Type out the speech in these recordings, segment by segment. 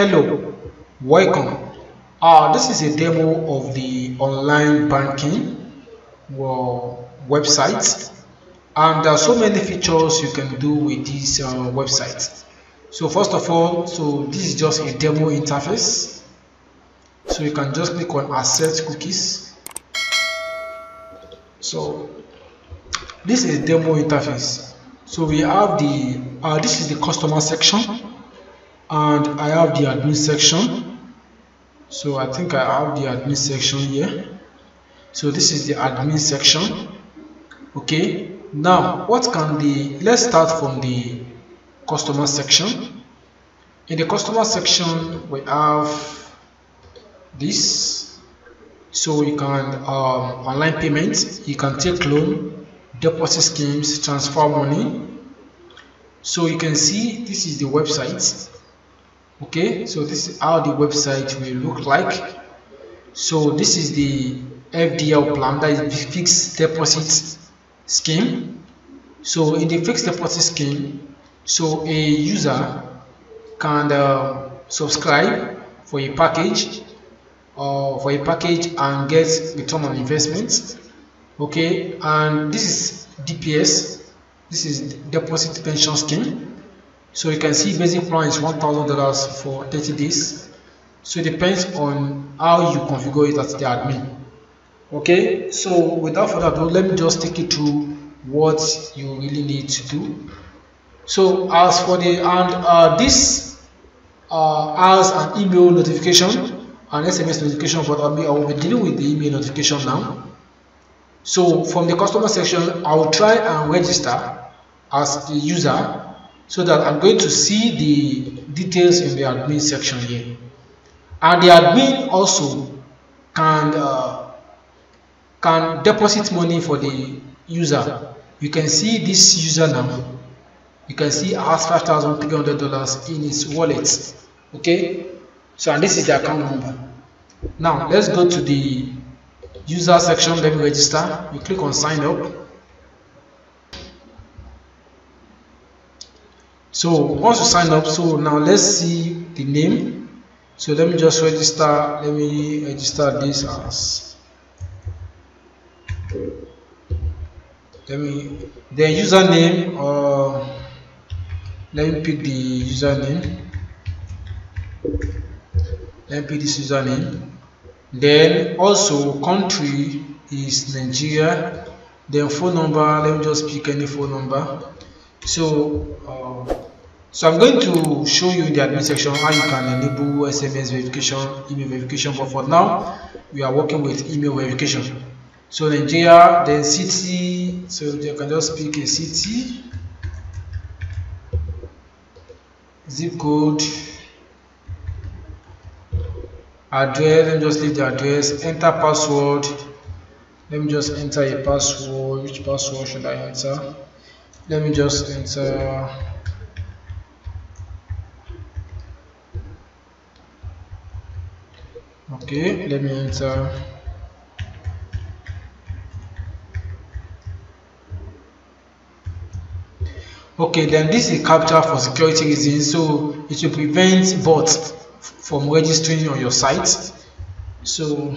Hello, welcome. This is a demo of the online banking website, and there are so many features you can do with this website. So first of all, this is just a demo interface. So you can just click on Accept Cookies. So this is a demo interface. So we have the this is the customer section, and I have the admin section. So I think I have the admin section here. So this is the admin section. Okay, now let's start from the customer section. In the customer section we have this, so you can online payments, you can take loan, deposit schemes, transfer money. So you can see this is the website. Okay, so this is how the website will look like. So this is the FDL plan, that is the fixed deposit scheme. So in the fixed deposit scheme, so a user can subscribe for a package and get return on investment. Okay, and this is DPS, this is deposit pension scheme. So you can see basic plan is $1,000 for 30 days. So it depends on how you configure it as the admin. Okay, so without further ado, let me just take you through what you really need to do. So as for the this has an email notification, an SMS notification, but I will be dealing with the email notification now. So from the customer section, I will try and register as a user, so that I'm going to see the details in the admin section here. And the admin also can deposit money for the user. You can see this user now. You can see has $5,300 in his wallet. Okay, so and this is the account number. Now let's go to the user section. Let me register. You click on sign up. So once you sign up, so now let's see the name. So let me just register. Let me register this as. The username. Let me pick the username. Let me pick this username. Then also country is Nigeria. Then phone number. Let me just pick any phone number. So. So I'm going to show you in the admin section how you can enable SMS verification, email verification, but for now we are working with email verification. So Nigeria, then city, so you can just pick a city, zip code, address, let me just leave the address, enter password, let me just enter a password. Which password should I enter? Let me just enter okay, let me enter okay, then this is captcha for security reasons, so it will prevent bots from registering on your site. So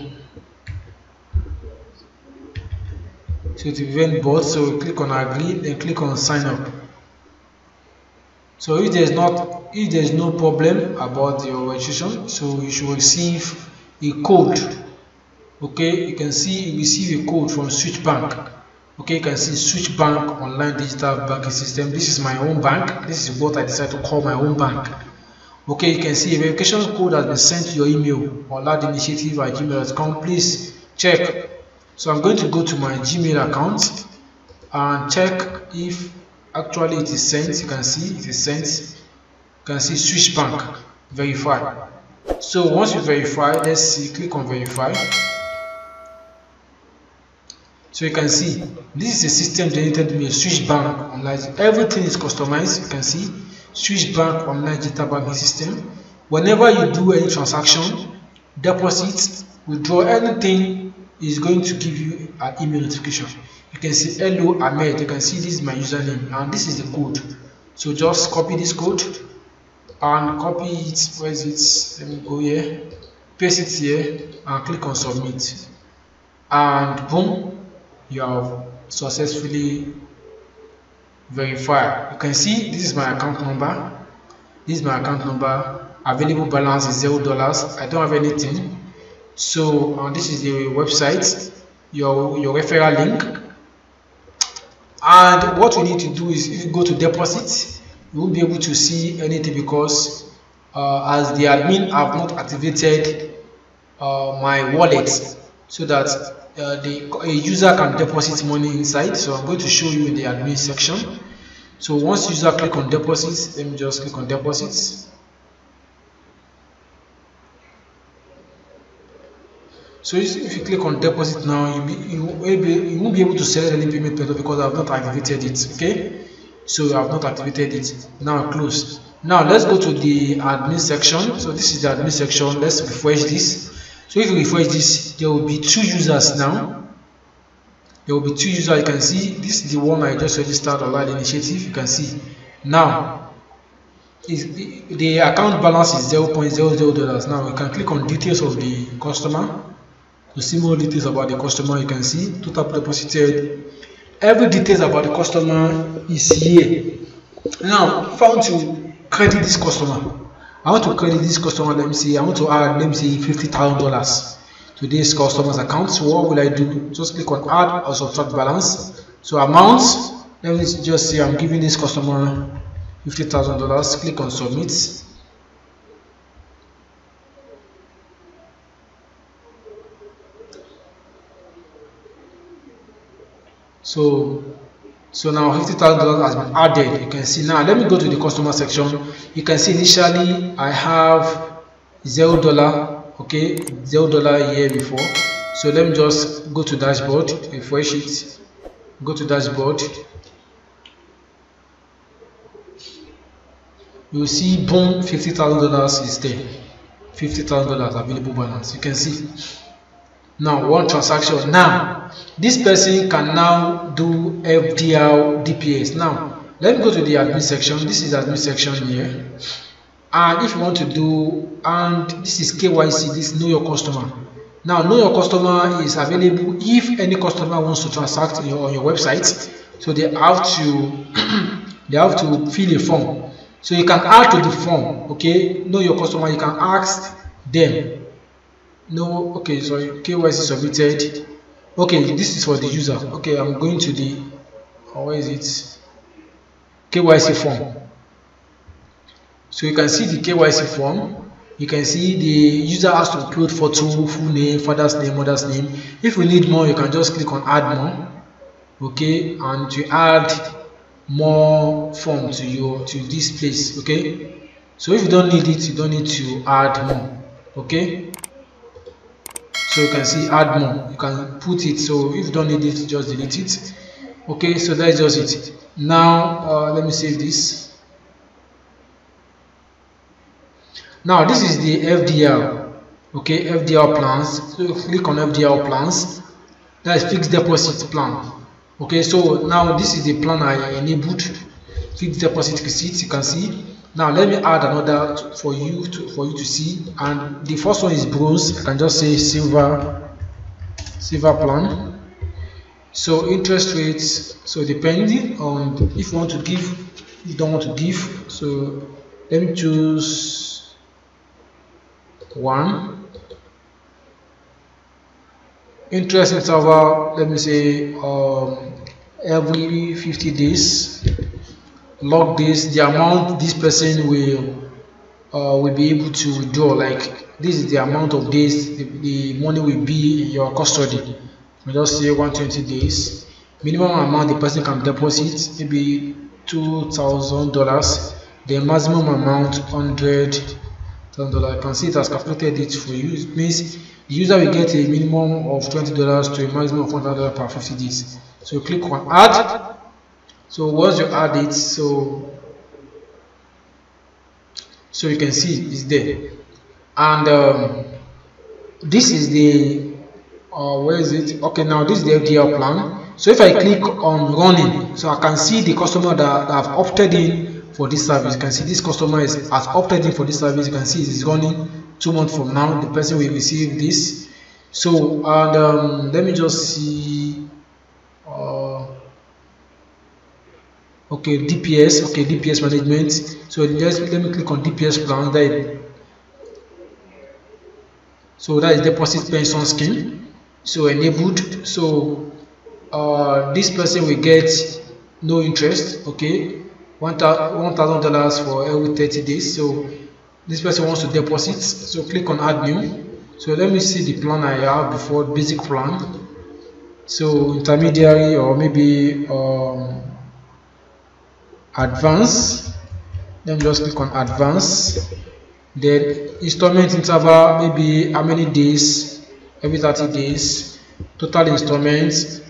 to prevent bots, so click on agree, then click on sign up. So if there's no problem about your registration, so you should receive a code. Okay, you can see you receive a code from Switch Bank. Okay, you can see Switch Bank online digital banking system. This is my own bank. This is what I decided to call my own bank. Okay, you can see a verification code has been sent to your email or ladinitiative@gmail.com. Please check. So I'm going to go to my Gmail account and check if actually it is sent. You can see it is sent. You can see Switch Bank verify. So once you verify, let's see, click on verify. So you can see this is a system generated by Switch Bank online. Everything is customized. You can see Switch Bank online digital banking system. Whenever you do any transaction, deposit, withdraw, anything is going to give you an email notification. You can see hello Ahmed. You can see this is my username and this is the code. So just copy this code. and copy it. Where is it? Let me go here, paste it here, and click on submit, and boom, you have successfully verified. You can see this is my account number. This is my account number. Available balance is $0. I don't have anything. So this is the website, your referral link. And what we need to do is, if you go to deposit, you won't be able to see anything because as the admin, I've not activated my wallet so that a user can deposit money inside. So I'm going to show you in the admin section. So once user click on deposits, let me just click on deposits. So if you click on deposit now, you won't be able to select any payment method because I have not activated it. Okay, so I have not activated it. Now close. Now let's go to the admin section. So this is the admin section. Let's refresh this. So if you refresh this, there will be two users now. There will be two users. You can see this is the one I just registered online initiative. You can see now the account balance is $0.00. Now we can click on details of the customer. To see more details about the customer, you can see total deposited. Every details about the customer is here. Now, if I want to credit this customer, let me see, I want to add, let me see, $50,000 to this customer's account. So what will I do? Just click on add or subtract balance. So amount, let me just say I'm giving this customer $50,000. Click on submit. So now $50,000 has been added. You can see now. Let me go to the customer section. You can see initially I have $0. Okay, $0 here before. So let me just go to dashboard, refresh it. Go to dashboard. You will see boom, $50,000 is there. $50,000 available balance. You can see. Now one transaction. Now this person can now do FDL DPS. Now let me go to the admin section. This is admin section here, and if you want to do, and this is KYC, this know your customer. Now know your customer is available if any customer wants to transact on your website. So they have to fill a form. So you can add to the form. Okay, know your customer. You can ask them. No, okay, so KYC submitted. Okay, this is for the user. Okay, I'm going to the KYC form. So you can see the KYC form. You can see the user has to upload photo, full name, father's name, mother's name. If you need more, you can just click on add more. Okay, and to add more form to your this place. Okay, so if you don't need it, you don't need to add more. Okay. So you can see add more, you can put it. So if you don't need it, just delete it. Okay, so that's just it. Now let me save this. Now this is the FDL. okay, FDL plans. So click on FDL plans. That is fixed deposit plan. Okay, so now this is the plan I enabled, fixed deposit receipts. You can see. Now let me add another for you to see, and the first one is bronze. I can just say silver plan. So interest rates, so depending on if you want to give, you don't want to give. So let me choose 1. Interest interval, let me say every 50 days. Log this, the amount this person will be able to withdraw. Like this is the amount of days the money will be in your custody. We just say 120 days. Minimum amount the person can deposit, maybe $2,000. The maximum amount $100,000. I can see it has calculated it for you. It means the user will get a minimum of $20 to a maximum of $100 per 50 days. So you click on add. So once you add it, so you can see it's there. And this is the where is it? Okay, now this is the FDL plan. So if I click on running, so I can see the customer that have opted in for this service. You can see this customer has opted in for this service. You can see it's running 2 months from now. The person will receive this. So, and let me just see. Okay, DPS. Okay, DPS management. So just let me click on DPS plan. So that is deposit pension scheme. So enabled. So this person will get no interest. Okay, $1,000 for every 30 days. So this person wants to deposit. So click on add new. So let me see the plan I have before, basic plan. So intermediary, or maybe advance. Let me just click on advance. Then installment interval, maybe how many days, every 30 days. Total installments,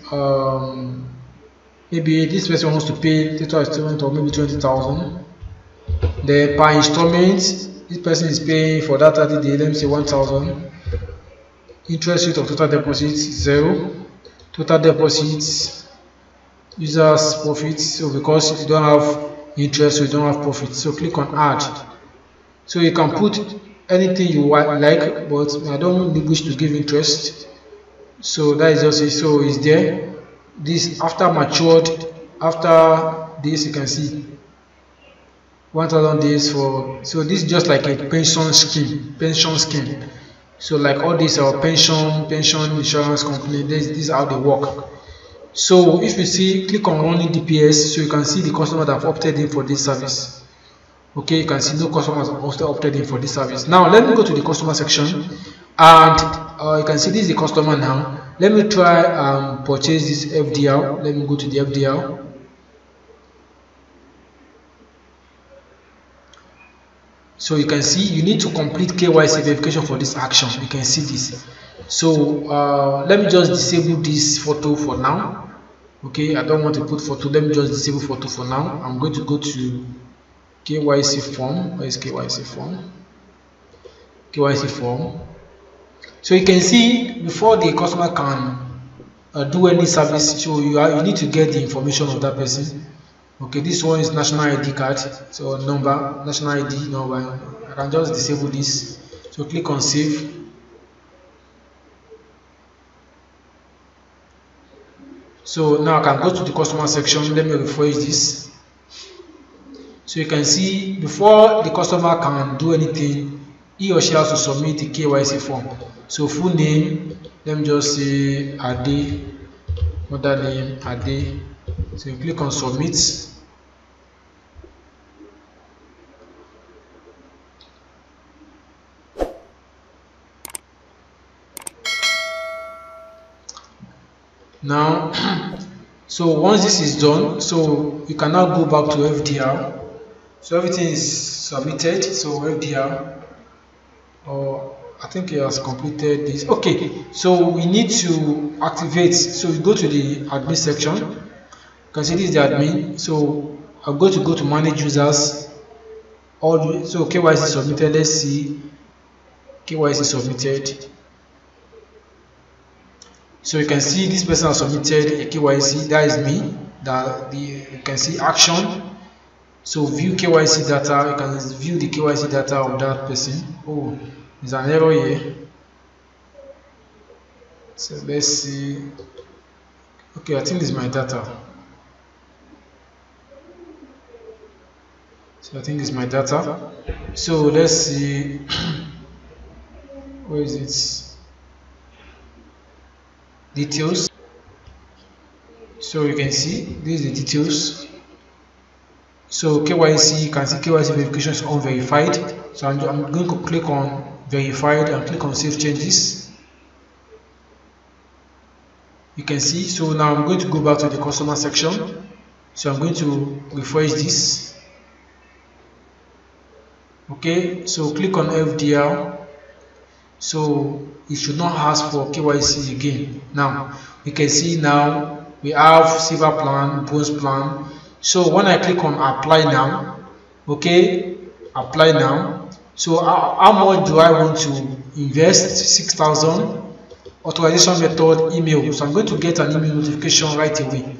maybe this person wants to pay total installment of maybe 20,000. Then per installment, this person is paying for that 30 days, let me say 1,000. Interest rate of total deposits, 0. Total deposits, users profits. So because you don't have interest, you don't have profit. So click on add. So you can put anything you like, but I don't really wish to give interest. So that is just it. So is there this after matured? After this, you can see 1,000 days for. So this is just like a pension scheme. Pension scheme. So like all these are pension insurance company. This is how they work. So if you see, click on only DPS, so you can see the customer that have opted in for this service. Okay, you can see no customers have also opted in for this service. Now let me go to the customer section, and you can see this is the customer now. Let me try and purchase this FDL. Let me go to the FDL. So you can see you need to complete KYC verification for this action. You can see this. So let me just disable this photo for now. Okay, I don't want to put photo. Let me just disable photo for now. I'm going to go to KYC form. Where is KYC form? KYC form. So you can see before the customer can do any service, so you need to get the information of that person. Okay, this one is national ID card, so number, national ID number. I can just disable this. So click on save. So now I can go to the customer section. Let me refresh this. So you can see before the customer can do anything, he or she has to submit the KYC form. So full name, let me just say Ade, mother name Ade. So you click on submit. Now, so once this is done, so you can now go back to FDR. So everything is submitted. So FDR, I think he has completed this. Okay, so we need to activate. So we go to the admin section. Consider the admin. So I'm going to go to manage users. All so KYC submitted. Let's see. KYC submitted. So you can see this person has submitted a KYC. That is me. You can see action. So view KYC data. You can view the KYC data of that person. Oh, there's an error here. So let's see. Okay, I think this is my data. So I think it's my data. So let's see. Where is it? Details. So you can see this is the details. So KYC, you can see KYC verification is unverified. So I'm going to click on verified and click on save changes. You can see. So now I'm going to go back to the customer section. So I'm going to refresh this. Okay, so click on FDR. So it should not ask for KYC again. Now you can see now we have silver plan, bronze plan. So when I click on apply now, okay, apply now. So how much do I want to invest? 6,000. Authorization method, email. So I'm going to get an email notification right away.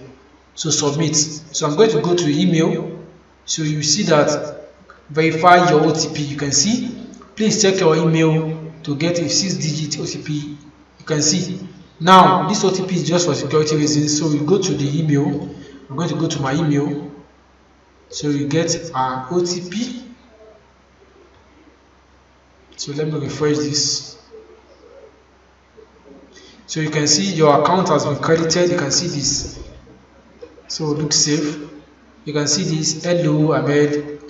So submit. So I'm going to go to email. So you see that verify your OTP. You can see, please check your email to get a 6-digit OTP. You can see now this OTP is just for security reasons. So we go to the email. I'm going to go to my email. So you get our OTP. So let me refresh this. So you can see your account has been credited. You can see this. So look safe. You can see this. Hello, Ahmed.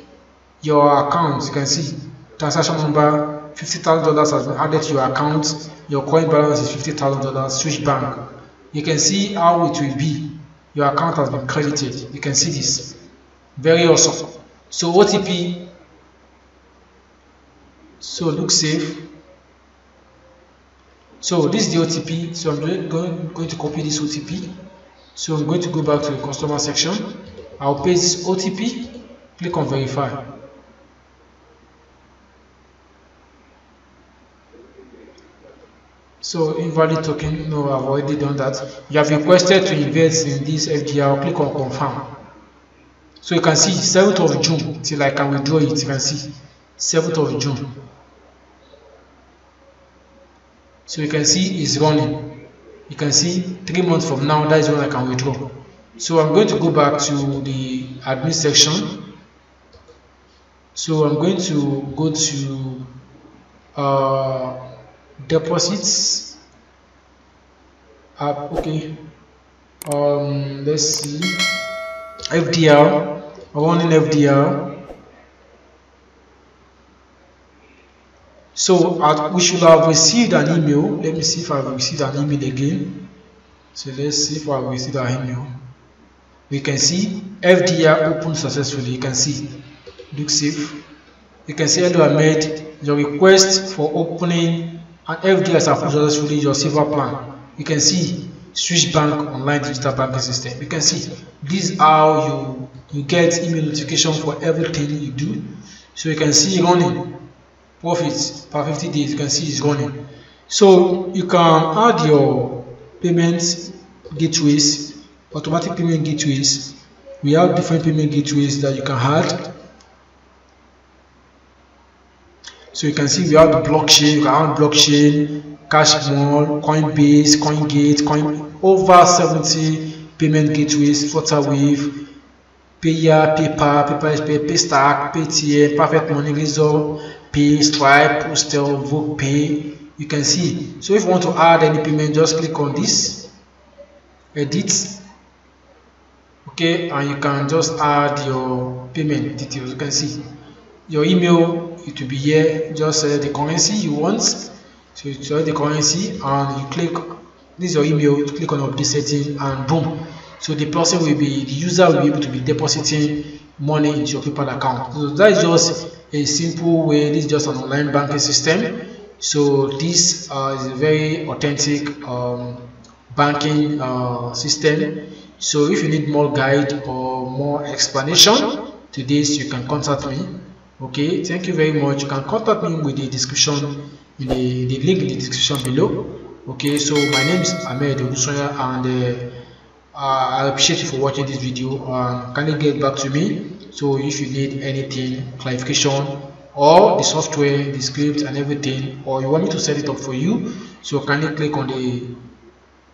Your account. You can see transaction number $50,000 has been added to your account. Your coin balance is $50,000. Switch Bank. You can see how it will be. Your account has been credited. You can see this. Very awesome. So OTP. So look safe. So this is the OTP. So I'm going to copy this OTP. So I'm going to go back to the customer section. I'll paste OTP. Click on verify. So invalid token. No, I've already done that. You have requested to invest in this FDR. Click on confirm. So you can see 7th of June till I can withdraw it. You can see 7th of June. So you can see it's running. You can see 3 months from now, that is when I can withdraw. So I'm going to go back to the admin section. So I'm going to go to deposits app. Okay, let's see, FDR, running FDR. So we should have received an email. Let me see if I've received an email again. So let's see if I've received an email. We can see FDR opened successfully. You can see, look safe. You can see hello Ahmed, your request for opening an FDR is approved successfully, your silver plan. You can see Switch Bank online digital banking system. You can see this is how you get email notification for everything you do. So you can see running. Profits per 50 days, you can see it's running. So you can add your payment gateways, automatic payment gateways. We have different payment gateways that you can add. So you can see we have the blockchain, you can add blockchain, cash mall, Coinbase, CoinGate, over 70 payment gateways, FlutterWave, PayPal, PayStack, PayTM, Perfect Money, Resolve, Pay, Stripe, Postal, VoguePay. You can see. So if you want to add any payment, just click on this, edit, okay, and you can just add your payment details. You can see your email, it will be here. Just select the currency you want. So you select the currency and you click, this is your email, you click on update setting and boom. So the person will be, the user will be able to be depositing money into your PayPal account. So that is just a simple way. This is just an online banking system. So this is a very authentic banking system. So if you need more guide or more explanation to this, you can contact me. Okay, thank you very much. You can contact me with the description, the link in the description below. Okay, so my name is Ahmed Olusanya, and I appreciate you for watching this video. Can you get back to me? So if you need anything, clarification, or the software, the script and everything, or you want me to set it up for you, so kindly click on the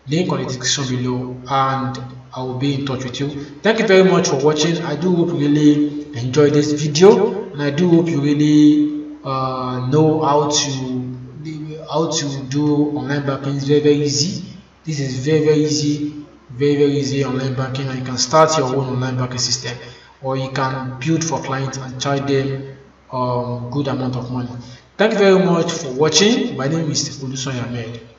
link on the description below and I will be in touch with you. Thank you very much for watching. I do hope you really enjoyed this video, and I do hope you really know how to do online banking. It's very, very easy. This is very, very easy. Very, very easy online banking, and you can start your own online banking system, or you can build for clients and charge them a good amount of money. Thank you very much for watching. My name is Uduson Yamed.